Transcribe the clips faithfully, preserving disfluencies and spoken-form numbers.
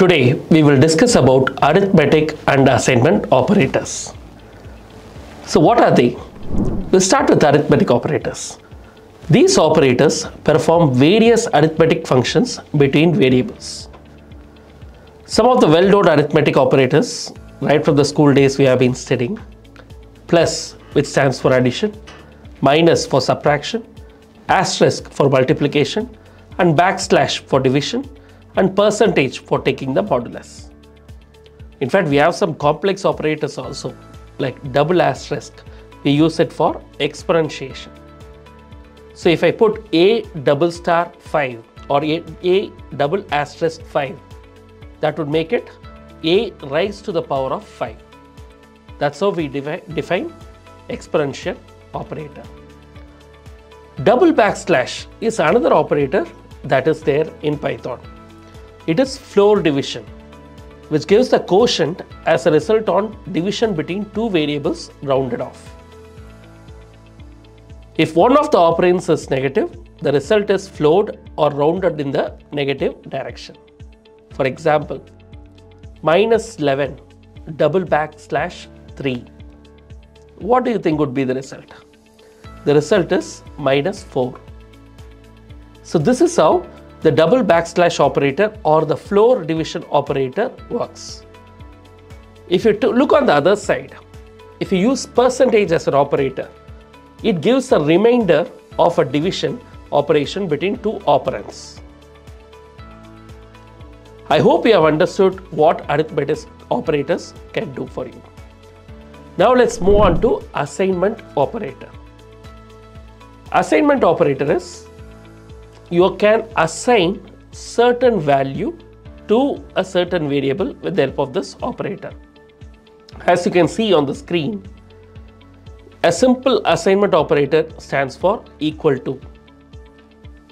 Today we will discuss about arithmetic and assignment operators. So what are they? We'll start with arithmetic operators. These operators perform various arithmetic functions between variables. Some of the well-known arithmetic operators, right from the school days we have been studying: plus, which stands for addition, minus for subtraction, asterisk for multiplication, and backslash for division, and percentage for taking the modulus. In fact, we have some complex operators also, like double asterisk. We use it for exponentiation. So if I put a double star five or a, a double asterisk five, that would make it a raised to the power of five. That's how we defi define exponential operator. Double backslash is another operator that is there in Python. It is floor division, which gives the quotient as a result on division between two variables rounded off. If one of the operands is negative, the result is floored or rounded in the negative direction. For example, minus eleven double backslash three. What do you think would be the result? The result is minus four. So this is how the double backslash operator or the floor division operator works. If you look on the other side, if you use percentage as an operator, it gives a remainder of a division operation between two operands. I hope you have understood what arithmetic operators can do for you. Now let's move on to assignment operator. Assignment operator is you can assign certain value to a certain variable with the help of this operator. As you can see on the screen, a simple assignment operator stands for equal to.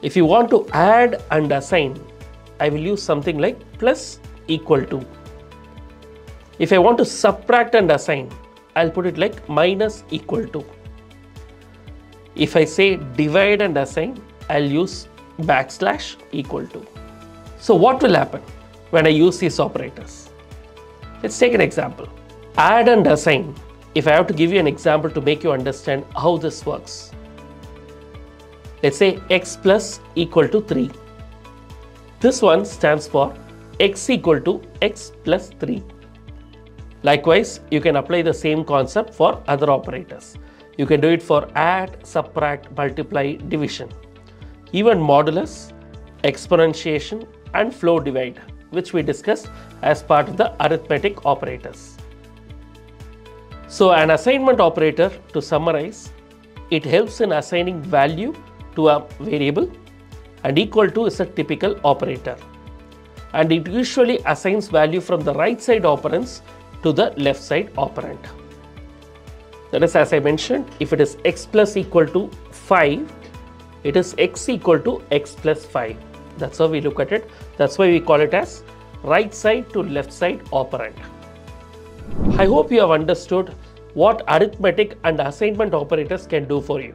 If you want to add and assign, I will use something like plus equal to. If I want to subtract and assign, I'll put it like minus equal to. If I say divide and assign, I'll use backslash equal to. So what will happen when I use these operators? Let's take an example. Add and assign. If I have to give you an example to make you understand how this works. Let's say x plus equal to three. This one stands for x equal to x plus three. Likewise, you can apply the same concept for other operators. You can do it for add, subtract, multiply, division, even modulus, exponentiation, and floor divide, which we discussed as part of the arithmetic operators. So an assignment operator, to summarize, it helps in assigning value to a variable, and equal to is a typical operator. And it usually assigns value from the right side operands to the left side operand. That is, as I mentioned, if it is x plus equal to five, it is x equal to x plus five. That's how we look at it. That's why we call it as right side to left side operand. I hope you have understood what arithmetic and assignment operators can do for you.